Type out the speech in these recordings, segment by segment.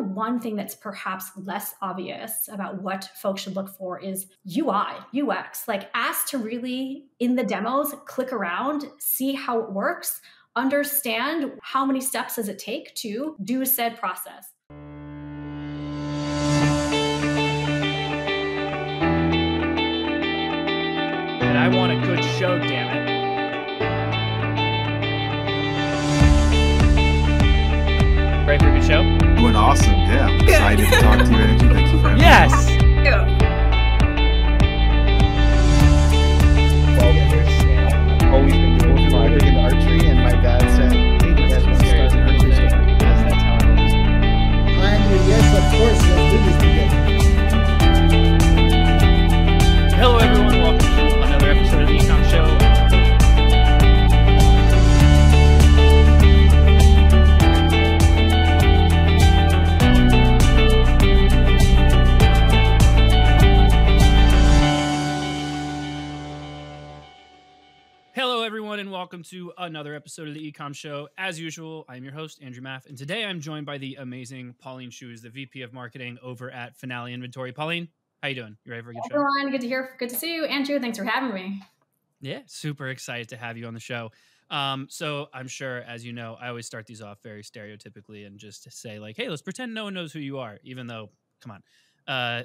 the one thing that's perhaps less obvious about what folks should look for is UI, UX, like ask to really, in the demos, click around, see how it works, understand how many steps does it take to do said process. And I want a good show, damn it. Ready for a good show? You went awesome, yeah. I'm excited to talk to you, Andrew. Thank you for having me. Yes. Yeah. I've always been doing farming and archery, and my dad said, "Hey, you guys want to start an archery store?" Because that's how it was. Andrew, yes, of course. Let's do this together. Hello, everyone. Welcome to another episode of the TheEcommShow. And welcome to another episode of the Ecom Show. As usual, I'm your host, Andrew Maff, and today I'm joined by the amazing Pauline Shiu, who's the VP of Marketing over at Finale Inventory. Pauline, how you doing? You ready for a good show? Everyone, good to see you, Andrew. Thanks for having me. Yeah, super excited to have you on the show. So I'm sure, as you know, I always start these off very stereotypically and just to say like, hey, let's pretend no one knows who you are, even though, come on.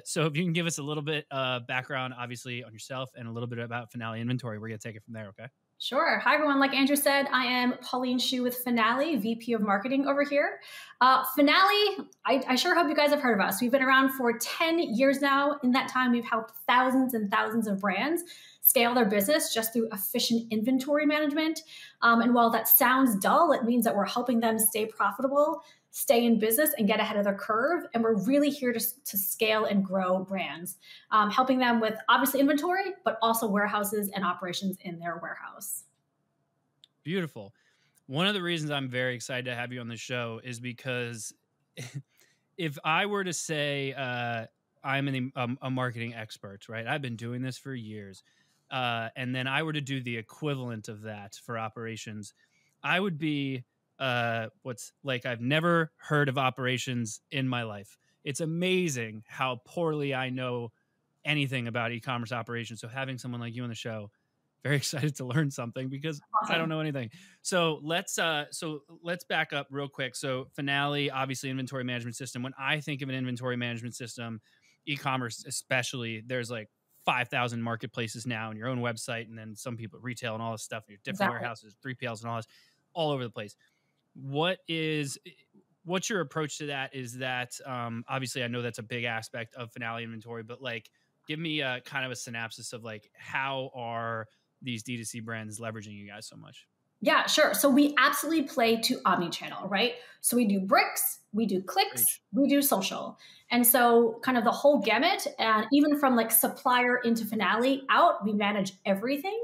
So if you can give us a little bit background, obviously, on yourself and a little bit about Finale Inventory, we're going to take it from there, okay? Sure. Hi, everyone. Like Andrew said, I am Pauline Shiu with Finale, VP of Marketing over here. Finale, I sure hope you guys have heard of us. We've been around for 10 years now. In that time, we've helped thousands and thousands of brands scale their business just through efficient inventory management. And while that sounds dull, it means that we're helping them stay profitable, stay in business, and get ahead of their curve. And we're really here to scale and grow brands, helping them with obviously inventory, but also warehouses and operations in their warehouse. Beautiful. One of the reasons I'm very excited to have you on the show is because if I were to say I'm a marketing expert, right? I've been doing this for years. And then I were to do the equivalent of that for operations, I would be what's like, I've never heard of operations in my life. It's amazing how poorly I know anything about e-commerce operations. So having someone like you on the show, very excited to learn something because I don't know anything. So let's back up real quick. So Finale, obviously inventory management system. When I think of an inventory management system, e-commerce especially, there's like 5,000 marketplaces now and your own website. And then some people retail and all this stuff, and your different warehouses, 3PLs and all this, all over the place. What's your approach to that? Is that obviously I know that's a big aspect of Finale Inventory, but like give me a kind of a synopsis of like how are these D2C brands leveraging you guys so much? Yeah, sure. So we absolutely play to omnichannel, right? So we do bricks, we do clicks, we do social. And so kind of the whole gamut, and even from like supplier into Finale out, we manage everything.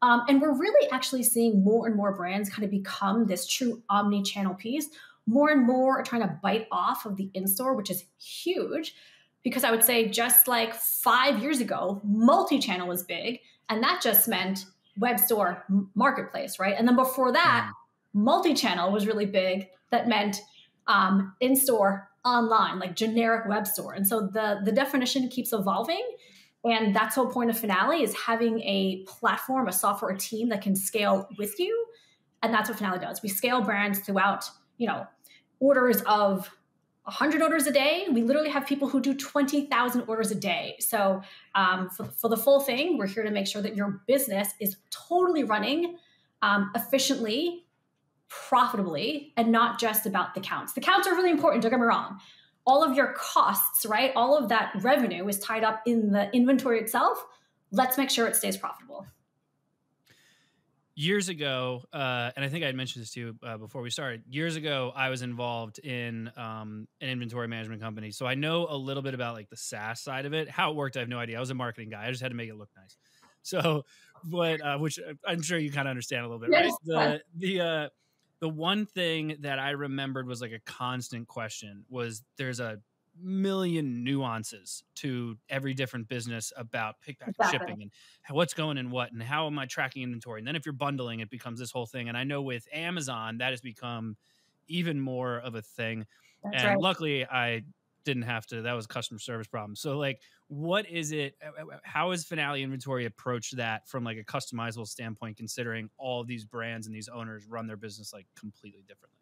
And we're really actually seeing more and more brands kind of become this true omni-channel piece. More and more are trying to bite off of the in-store, which is huge because I would say just like 5 years ago, multi-channel was big. And that just meant web store, marketplace, right? And then before that, multi-channel was really big. That meant in-store, online, like generic web store. And so the definition keeps evolving. And that's the whole point of Finale is having a platform, a software, a team that can scale with you. And that's what Finale does. We scale brands throughout, you know, orders of 100 orders a day. We literally have people who do 20,000 orders a day. So for the full thing, we're here to make sure that your business is totally running efficiently, profitably, and not just about the counts. The counts are really important, don't get me wrong. All of your costs, right? All of that revenue is tied up in the inventory itself. Let's make sure it stays profitable. Years ago, and I think I had mentioned this to you before we started, years ago, I was involved in an inventory management company. So I know a little bit about like the SaaS side of it. How it worked, I have no idea. I was a marketing guy. I just had to make it look nice. So, but, which I'm sure you kind of understand a little bit, yes, right? The one thing that I remembered was like a constant question was there's a million nuances to every different business about pick, pack, and shipping and what's going in what and how am I tracking inventory. And then if you're bundling, it becomes this whole thing. And I know with Amazon, that has become even more of a thing. That's right. Luckily I didn't have to, that was a customer service problem. So like, what is it, how is Finale Inventory approach that from like a customizable standpoint, considering all of these brands and these owners run their business like completely differently?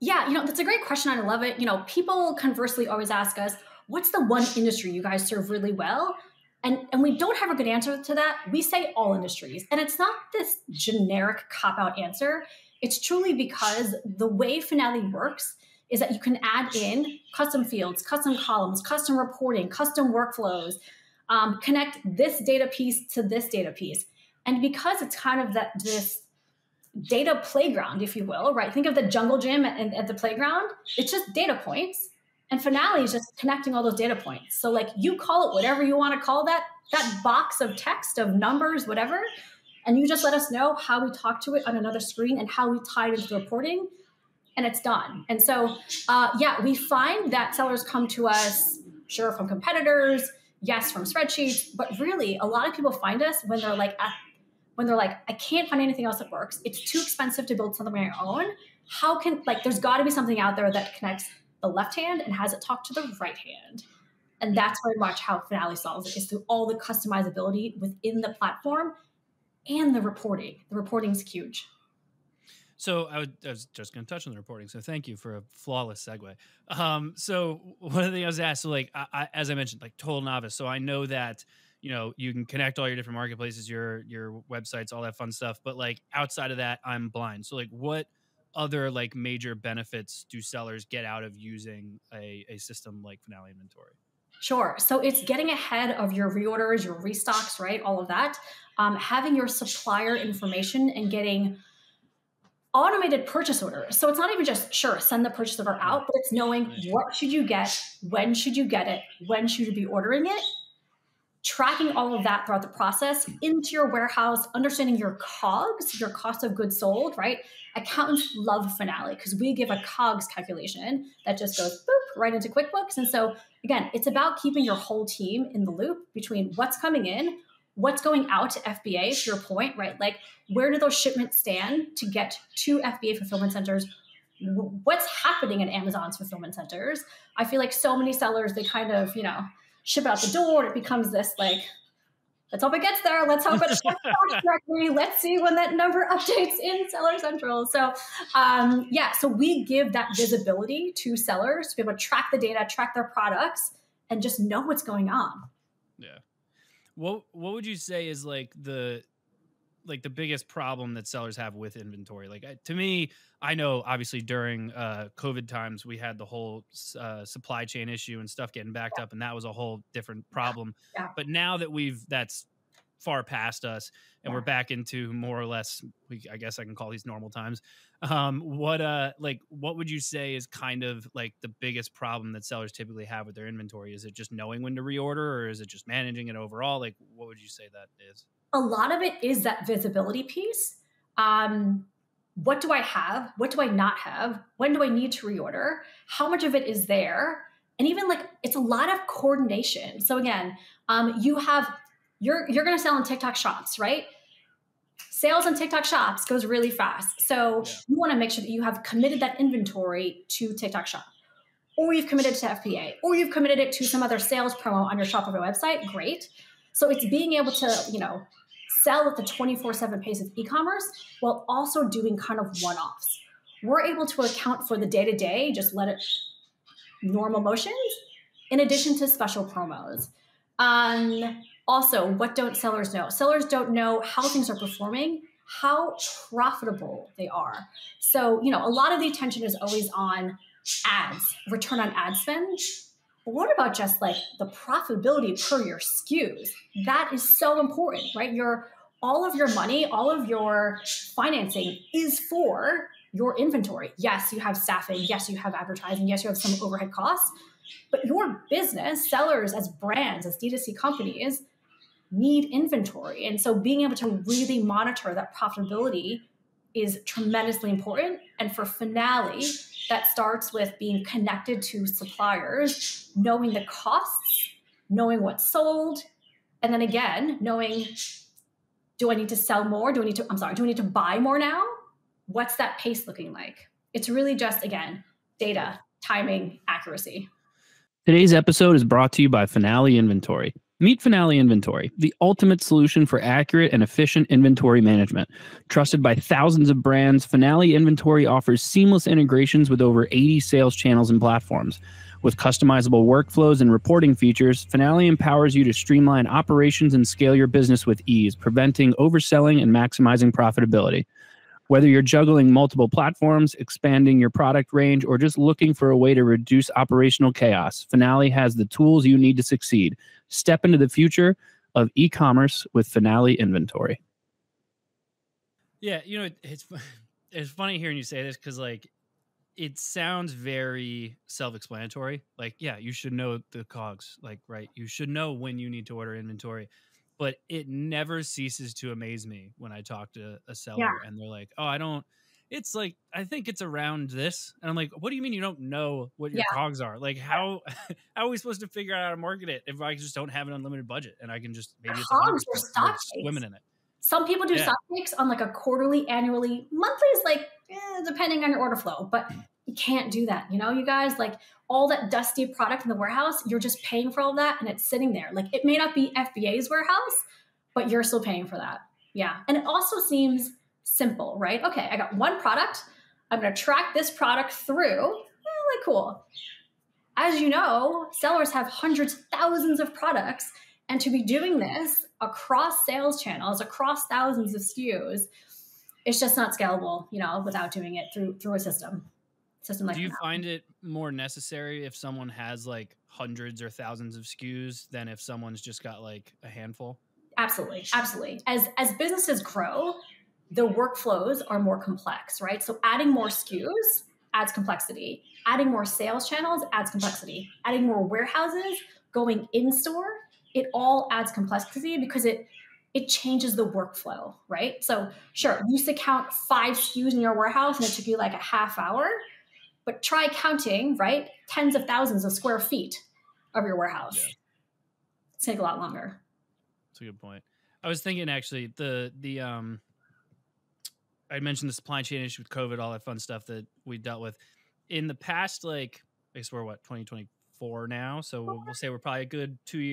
Yeah, you know, that's a great question. I love it. You know, people conversely always ask us, what's the one industry you guys serve really well? And we don't have a good answer to that. We say all industries. And it's not this generic cop-out answer. It's truly because the way Finale works is that you can add in custom fields, custom columns, custom reporting, custom workflows, connect this data piece to this data piece. And because it's kind of that this data playground, if you will, right? Think of the jungle gym at the playground. It's just data points. And Finale is just connecting all those data points. So like you call it whatever you want to call that box of text, of numbers, whatever. And you just let us know how we talk to it on another screen and how we tie it into the reporting, and it's done. And so, yeah, we find that sellers come to us, sure, from competitors, yes, from spreadsheets, but really a lot of people find us when they're like, I can't find anything else that works. It's too expensive to build something on your own. How can, like, there's got to be something out there that connects the left hand and has it talk to the right hand. And that's very much how Finale solves it, is through all the customizability within the platform and the reporting. The reporting's huge. So I was just going to touch on the reporting. So thank you for a flawless segue. So one of the things I was asked, so like, I, as I mentioned, like total novice. So I know that, you know, you can connect all your different marketplaces, your websites, all that fun stuff. But like outside of that, I'm blind. So like what other like major benefits do sellers get out of using a system like Finale Inventory? Sure. So it's getting ahead of your reorders, your restocks, right? All of that. Having your supplier information and getting automated purchase orders. So it's not even just, sure, send the purchase order out, but it's knowing what should you get, when should you get it, when should you be ordering it, tracking all of that throughout the process into your warehouse, understanding your COGS, your cost of goods sold, right? Accountants love Finale because we give a COGS calculation that just goes boop right into QuickBooks. And so again, it's about keeping your whole team in the loop between what's coming in, what's going out to FBA, to your point, right? Like, where do those shipments stand to get to FBA fulfillment centers? What's happening in Amazon's fulfillment centers? I feel like so many sellers, they kind of, you know, ship out the door. It becomes this like, let's hope it gets there. Let's hope it's correctly. Let's see when that number updates in Seller Central. So yeah, so we give that visibility to sellers to be able to track the data, track their products, and just know what's going on. Yeah. What would you say is like the biggest problem that sellers have with inventory? Like to me, I know obviously during COVID times we had the whole supply chain issue and stuff getting backed up, and that was a whole different problem. Yeah. But now that that's far past us, and we're back into more or less, I guess I can call these normal times. What would you say is kind of like the biggest problem that sellers typically have with their inventory? Is it just knowing when to reorder, or is it just managing it overall? Like, what would you say that is? A lot of it is that visibility piece. What do I have? What do I not have? When do I need to reorder? How much of it is there? And even like, it's a lot of coordination. So again, you're going to sell in TikTok shops, right? Sales in TikTok shops goes really fast. So you want to make sure that you have committed that inventory to TikTok shop, or you've committed to FBA, or you've committed it to some other sales promo on your Shopify website. Great. So it's being able to, you know, sell at the 24/7 pace of e-commerce while also doing kind of one-offs. We're able to account for the day-to-day, just let it normal motions, in addition to special promos. Also, what don't sellers know? Sellers don't know how things are performing, how profitable they are. So, you know, a lot of the attention is always on ads, return on ad spend. But what about just like the profitability per your SKUs? That is so important, right? All of your money, all of your financing is for your inventory. Yes, you have staffing. Yes, you have advertising. Yes, you have some overhead costs. But your business, sellers as brands, as D2C companies, need inventory. And so being able to really monitor that profitability is tremendously important. And for Finale, that starts with being connected to suppliers, knowing the costs, knowing what's sold, and then again, knowing, do I need to sell more? Do I need to buy more now? What's that pace looking like? It's really just, again, data, timing, accuracy. Today's episode is brought to you by Finale Inventory. Meet Finale Inventory, the ultimate solution for accurate and efficient inventory management. Trusted by thousands of brands, Finale Inventory offers seamless integrations with over 80 sales channels and platforms. With customizable workflows and reporting features, Finale empowers you to streamline operations and scale your business with ease, preventing overselling and maximizing profitability. Whether you're juggling multiple platforms, expanding your product range, or just looking for a way to reduce operational chaos, Finale has the tools you need to succeed. Step into the future of e-commerce with Finale Inventory. Yeah, you know, it's funny hearing you say this because, like, it sounds very self-explanatory. Like, yeah, you should know the COGS, like, right? You should know when you need to order inventory. But it never ceases to amaze me when I talk to a seller and they're like, oh, I don't, it's like, I think it's around this. And I'm like, what do you mean you don't know what your COGS are? Like how are we supposed to figure out how to market it if I just don't have an unlimited budget and I can just maybe it's COGS or stock swimming in it. Some people do stock takes on like a quarterly, annually, monthly is like, depending on your order flow, but you can't do that. You know, you guys, like all that dusty product in the warehouse, you're just paying for all that and it's sitting there. Like it may not be FBA's warehouse, but you're still paying for that. Yeah. And it also seems simple, right? Okay. I got one product. I'm going to track this product through. Really cool. As you know, sellers have hundreds, thousands of products, and to be doing this across sales channels, across thousands of SKUs, it's just not scalable, you know, without doing it through a system. Like do you find it more necessary if someone has like hundreds or thousands of SKUs than if someone's just got like a handful? Absolutely. Absolutely. As businesses grow, the workflows are more complex, right? So adding more SKUs adds complexity. Adding more sales channels adds complexity. Adding more warehouses, going in store, it all adds complexity because it changes the workflow, right? So sure, you used to count 5 SKUs in your warehouse and it took you like a half hour. But try counting, right, tens of thousands of square feet of your warehouse. Yeah. It's take a lot longer. That's a good point. I was thinking actually the I mentioned the supply chain issue with COVID, all that fun stuff that we dealt with in the past. Like, I guess we're what 2024 now, so we'll say we're probably a good about two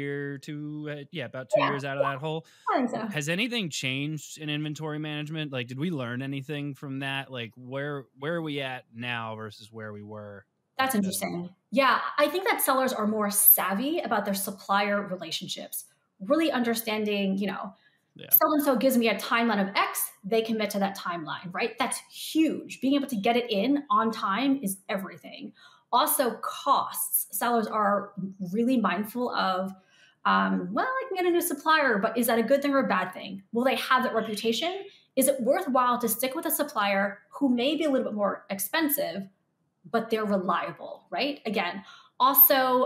years out of that hole. I think so. Has anything changed in inventory management? Like, did we learn anything from that? Like, where are we at now versus where we were? That's interesting. Yeah, I think that sellers are more savvy about their supplier relationships, really understanding, you know, so and so gives me a timeline of X, they commit to that timeline, right? That's huge. Being able to get it in on time is everything. Also, costs. Sellers are really mindful of, well, I can get a new supplier, but is that a good thing or a bad thing? Will they have that reputation? Is it worthwhile to stick with a supplier who may be a little bit more expensive, but they're reliable, right? Again, also,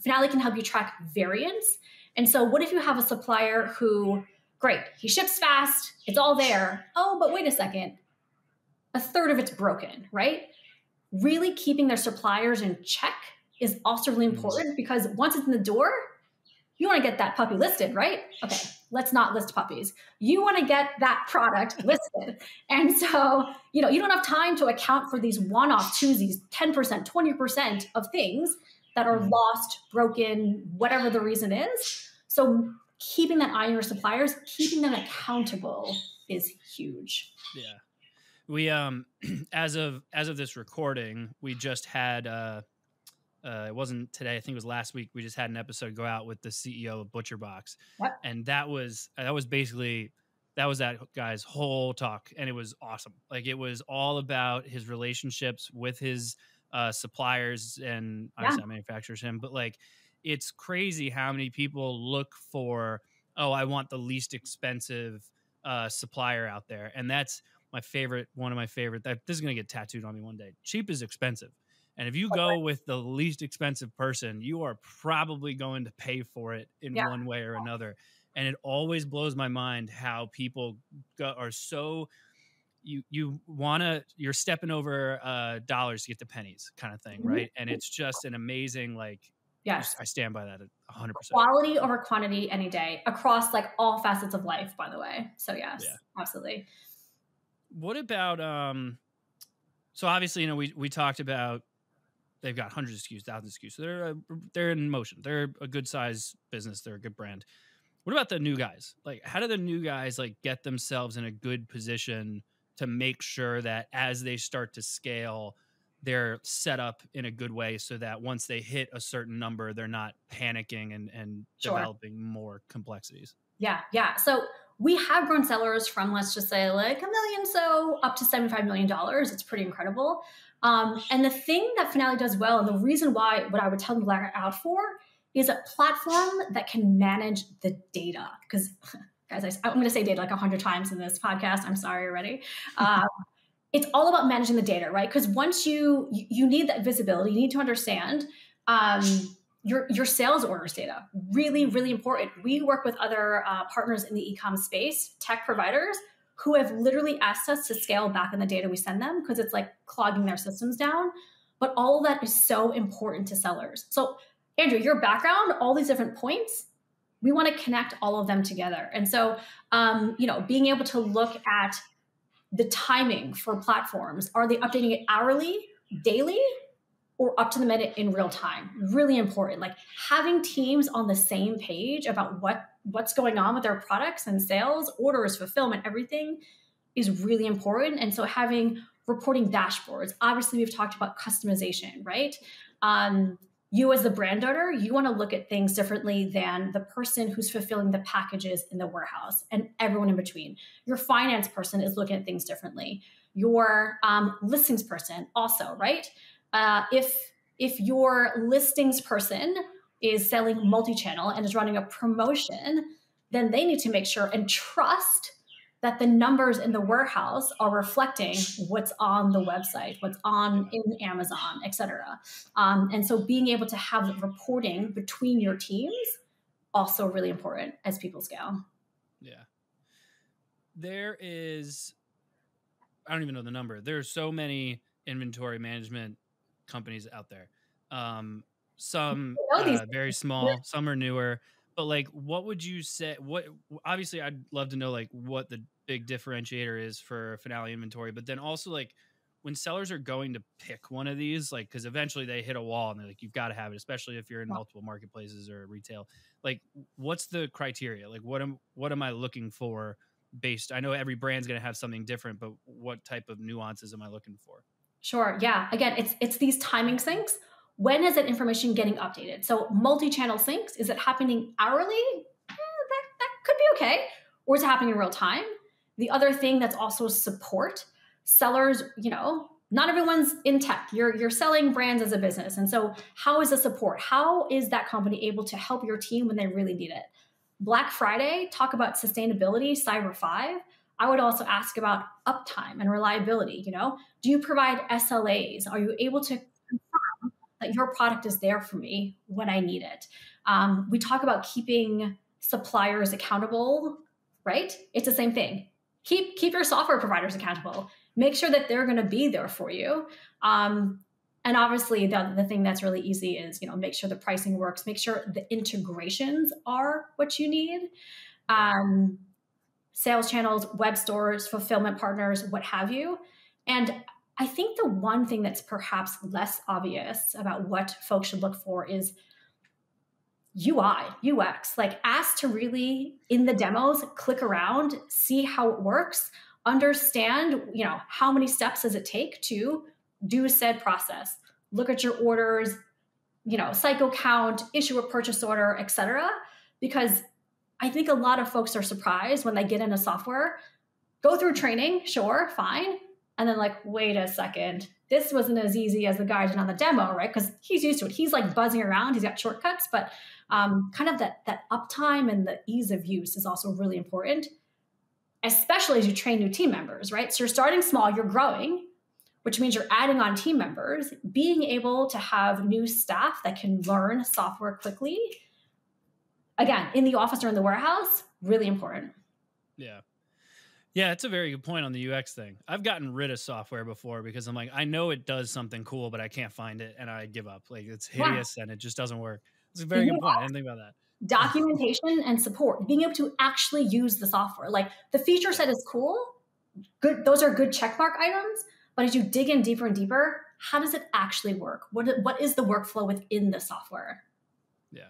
Finale can help you track variance. And so what if you have a supplier who, great, he ships fast, it's all there. Oh, but wait a second, a third of it's broken, right? Really keeping their suppliers in check is also really important because once it's in the door, you want to get that puppy listed, right? Okay, let's not list puppies. You want to get that product listed. And so, you know, you don't have time to account for these one-off twosies, 10%, 20% of things that are lost, broken, whatever the reason is. So keeping that eye on your suppliers, keeping them accountable is huge. Yeah. We as of this recording, we just had it wasn't today, I think it was last week, we just had an episode go out with the CEO of ButcherBox. Yep. And that was that guy's whole talk, and it was awesome. Like it was all about his relationships with his suppliers and obviously manufacturers him, but like it's crazy how many people look for, oh, I want the least expensive supplier out there. And that's one of my favorite, this is going to get tattooed on me one day. Cheap is expensive. And if you go with the least expensive person, you are probably going to pay for it in one way or another. And it always blows my mind how people are so, you're stepping over dollars to get to pennies kind of thing. Right. And it's just an amazing, like, I stand by that 100%. Quality over quantity any day across like all facets of life, by the way. So yes, absolutely. What about So obviously, you know, we talked about they've got hundreds of SKUs, thousands of SKUs. So they're in motion. They're a good size business. They're a good brand. What about the new guys? Like, how do the new guys like get themselves in a good position to make sure that as they start to scale, they're set up in a good way so that once they hit a certain number, they're not panicking and sure. developing more complexities? Yeah. So we have grown sellers from, let's just say, like $1 million, so up to $75 million. It's pretty incredible. And the thing that Finale does well, and the reason why what I would tell them to look out for, is a platform that can manage the data. Because, guys, I'm going to say data like 100 times in this podcast. I'm sorry already. It's all about managing the data, right? Because once you need that visibility, you need to understand your sales orders data. Really, really important. We work with other partners in the e-com space, tech providers, who have literally asked us to scale back on the data we send them because it's like clogging their systems down. But all of that is so important to sellers. So, Andrew, your background, all these different points, we want to connect all of them together. And so, you know, being able to look at the timing for platforms. Are they updating it hourly, daily, or up to the minute in real time? Really important. Like having teams on the same page about what's going on with their products and sales, orders, fulfillment, everything is really important. And so having reporting dashboards. Obviously, we've talked about customization, right? You as the brand owner, you want to look at things differently than the person who's fulfilling the packages in the warehouse and everyone in between. Your finance person is looking at things differently. Your listings person also, right? If your listings person is selling multi-channel and is running a promotion, then they need to make sure and trust that the numbers in the warehouse are reflecting what's on the website, what's on in Amazon, et cetera. And so being able to have reporting between your teams also really important as people scale. Yeah. There is, I don't even know the number. There are so many inventory management companies out there. Some very small, some are newer. But like, what would you say? What obviously, I'd love to know like what the big differentiator is for Finale Inventory. But then also like when sellers are going to pick one of these, like because eventually they hit a wall and they're like, you've got to have it, especially if you're in multiple marketplaces or retail. Like, what's the criteria? Like, what am I looking for? Based, I know every brand's going to have something different, but what type of nuances am I looking for? Sure. Yeah. Again, it's these timing syncs. When is that information getting updated? So multi-channel syncs, is it happening hourly? That could be okay. Or is it happening in real time? The other thing that's also support. Sellers, you know, not everyone's in tech. You're selling brands as a business. And so how is the support? How is that company able to help your team when they really need it? Black Friday, talk about sustainability, Cyber 5. I would also ask about uptime and reliability. You know, do you provide SLAs? Are you able to confirm that your product is there for me when I need it? We talk about keeping suppliers accountable, right? It's the same thing. Keep your software providers accountable. Make sure that they're going to be there for you. And obviously, the thing that's really easy is, you know, make sure the pricing works. Make sure the integrations are what you need. Sales channels, web stores, fulfillment partners, what have you. And I think the one thing that's perhaps less obvious about what folks should look for is UI, UX, like ask to really in the demos, click around, see how it works, understand, you know, how many steps does it take to do said process, look at your orders, you know, cycle count, issue a purchase order, et cetera, because I think a lot of folks are surprised when they get into software, go through training, sure, fine. And then like, wait a second, this wasn't as easy as the guy did on the demo, right? Because he's used to it. He's like buzzing around. He's got shortcuts, but kind of that uptime and the ease of use is also really important, especially as you train new team members, right? So you're starting small, you're growing, which means you're adding on team members, being able to have new staff that can learn software quickly. Again, in the office or in the warehouse, really important. Yeah. Yeah, that's a very good point on the UX thing. I've gotten rid of software before because I'm like, I know it does something cool, but I can't find it and I give up. Like it's hideous and it just doesn't work. It's a very good point. I didn't think about that. Documentation and support, being able to actually use the software. Like the feature set is cool. Good. Those are good checkmark items, But as you dig in deeper and deeper, how does it actually work? What is the workflow within the software? Yeah.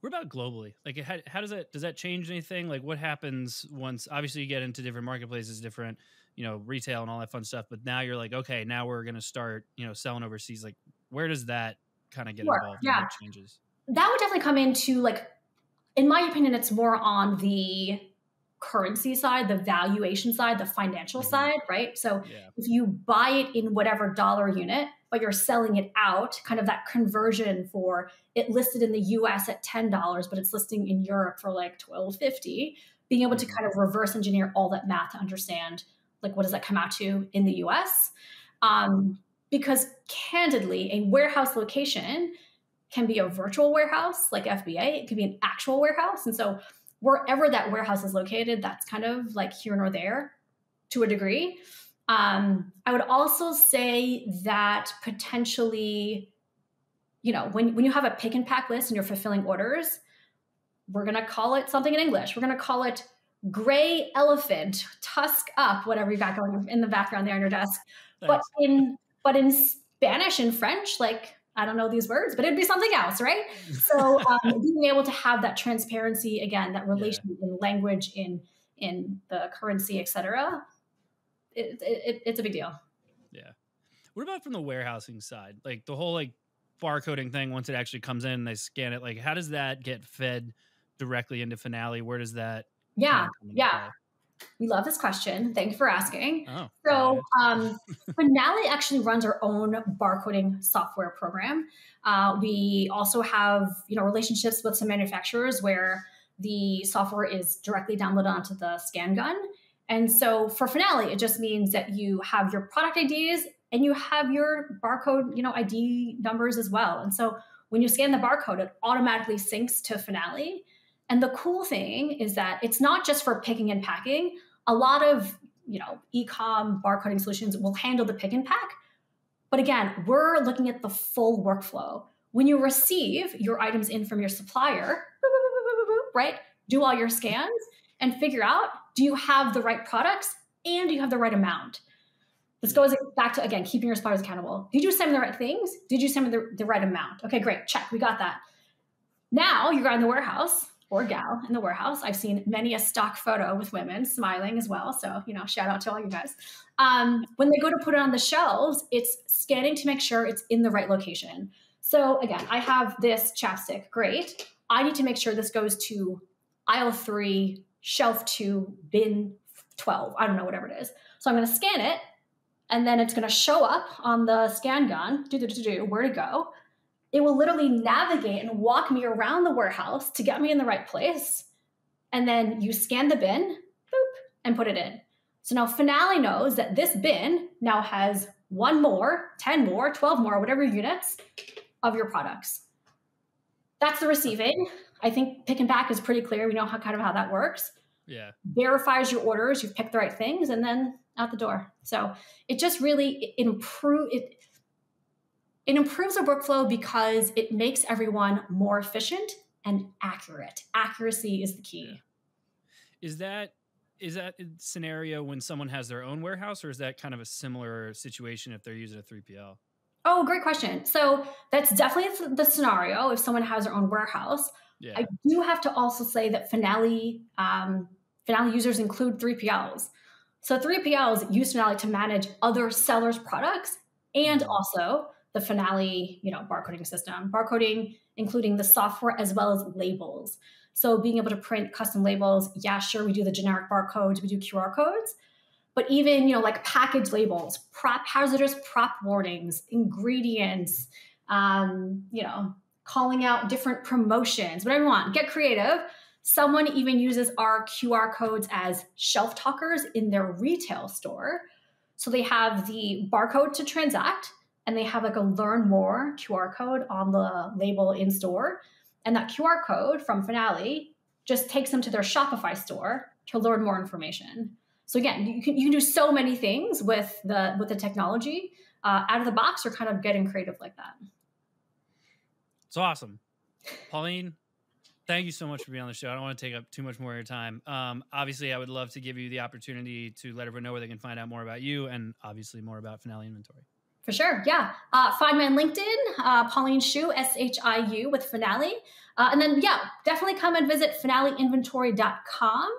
What about globally? Like, how does that change anything? Like, what happens once, obviously, you get into different marketplaces, different, you know, retail and all that fun stuff. But now you're like, okay, now we're going to start, you know, selling overseas. Like, where does that kind of get involved? Yeah. What changes? That would definitely come into, like, in my opinion, it's more on the currency side, the valuation side, the financial side, right? So if you buy it in whatever dollar unit, but you're selling it out, kind of that conversion for it listed in the US at $10, but it's listing in Europe for like $12.50, being able to kind of reverse engineer all that math to understand, like, what does that come out to in the US? Because candidly, a warehouse location can be a virtual warehouse like FBA. It could be an actual warehouse. And so wherever that warehouse is located, that's kind of like here nor there to a degree. I would also say that potentially, you know, when you have a pick and pack list and you're fulfilling orders, we're going to call it something in English. We're going to call it gray elephant, tusk up, whatever you got going in the background there on your desk. Thanks. But in Spanish and French, like, I don't know these words, but it'd be something else, right? So being able to have that transparency, again, that relation in language, in the currency, et cetera, it's a big deal. Yeah. What about from the warehousing side? Like the whole like barcoding thing, once it actually comes in and they scan it, like how does that get fed directly into Finale? Where does that? Yeah. Yeah. We love this question. Thank you for asking. Oh, so Finale actually runs our own barcoding software program. We also have, you know, relationships with some manufacturers where the software is directly downloaded onto the scan gun. And so for Finale, it just means that you have your product IDs and you have your barcode, you know, ID numbers as well. And so when you scan the barcode, it automatically syncs to Finale. And the cool thing is that it's not just for picking and packing. A lot of, you know, e-com barcoding solutions will handle the pick and pack. But again, we're looking at the full workflow. When you receive your items in from your supplier, right, do all your scans and figure out, do you have the right products and do you have the right amount? This goes back to, again, keeping your suppliers accountable. Did you send me the right things? Did you send me the right amount? Okay, great. Check. We got that. Now you're in the warehouse. Or gal in the warehouse. I've seen many a stock photo with women smiling as well. So, you know, shout out to all you guys. When they go to put it on the shelves, it's scanning to make sure it's in the right location. So again, I have this chapstick. Great. I need to make sure this goes to aisle 3, shelf 2, bin 12. I don't know, whatever it is. So I'm going to scan it and then it's going to show up on the scan gun. Where to go. It will literally navigate and walk me around the warehouse to get me in the right place. And then you scan the bin, boop, and put it in. So now Finale knows that this bin now has 1 more, 10 more, 12 more, whatever units of your products. That's the receiving. I think pick and pack is pretty clear. We know how that works. Yeah. Verifies your orders. You've picked the right things and then out the door. So it just really It improves our workflow because it makes everyone more efficient and accurate. Accuracy is the key. Yeah. Is that a scenario when someone has their own warehouse, or is that kind of a similar situation if they're using a 3PL? Oh, great question. So that's definitely the scenario if someone has their own warehouse. Yeah. I do have to also say that Finale users include 3PLs. So 3PLs use Finale to manage other sellers' products and also the Finale, you know, barcoding system, including the software as well as labels. So being able to print custom labels. Yeah, sure. We do the generic barcodes, we do QR codes, but even, you know, like package labels, hazardous prop warnings, ingredients, you know, calling out different promotions, whatever you want, get creative. Someone even uses our QR codes as shelf talkers in their retail store. So they have the barcode to transact, and they have like a learn more QR code on the label in store. And that QR code from Finale just takes them to their Shopify store to learn more information. So again, you can do so many things with the technology out of the box, or kind of getting creative like that. It's awesome. Pauline, thank you so much for being on the show. I don't want to take up too much more of your time. Obviously, I would love to give you the opportunity to let everyone know where they can find out more about you and obviously more about Finale Inventory. For sure, yeah. Find me on LinkedIn, Pauline Shiu, S-H-I-U with Finale. And then, yeah, definitely come and visit finaleinventory.com.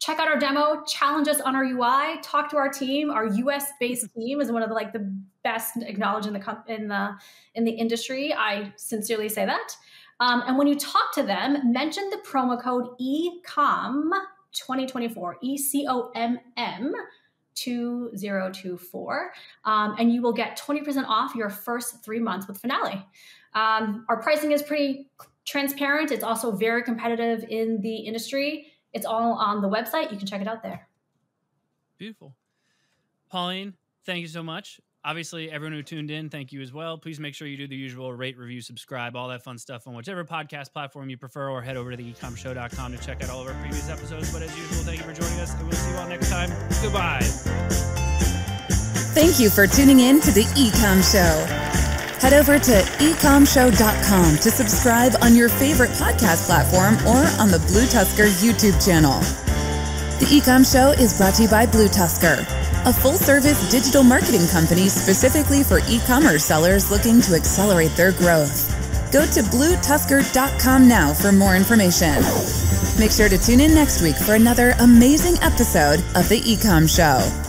Check out our demo, challenge us on our UI, talk to our team. Our US-based team is one of the, like, the best acknowledged in the industry. I sincerely say that. And when you talk to them, mention the promo code ECOM2024, ECOMM2024, and you will get 20% off your first 3 months with Finale. Our pricing is pretty transparent. It's also very competitive in the industry. It's all on the website. You can check it out there. Beautiful. Pauline, thank you so much. Obviously, everyone who tuned in, thank you as well. Please make sure you do the usual rate, review, subscribe, all that fun stuff on whichever podcast platform you prefer, or head over to theecommshow.com to check out all of our previous episodes. But as usual, thank you for joining us, and we'll see you all next time. Goodbye. Thank you for tuning in to The Ecom Show. Head over to ecommshow.com to subscribe on your favorite podcast platform or on the BlueTuskr YouTube channel. The Ecom Show is brought to you by BlueTuskr, a full-service digital marketing company specifically for e-commerce sellers looking to accelerate their growth. Go to BlueTuskr.com now for more information. Make sure to tune in next week for another amazing episode of The Ecom Show.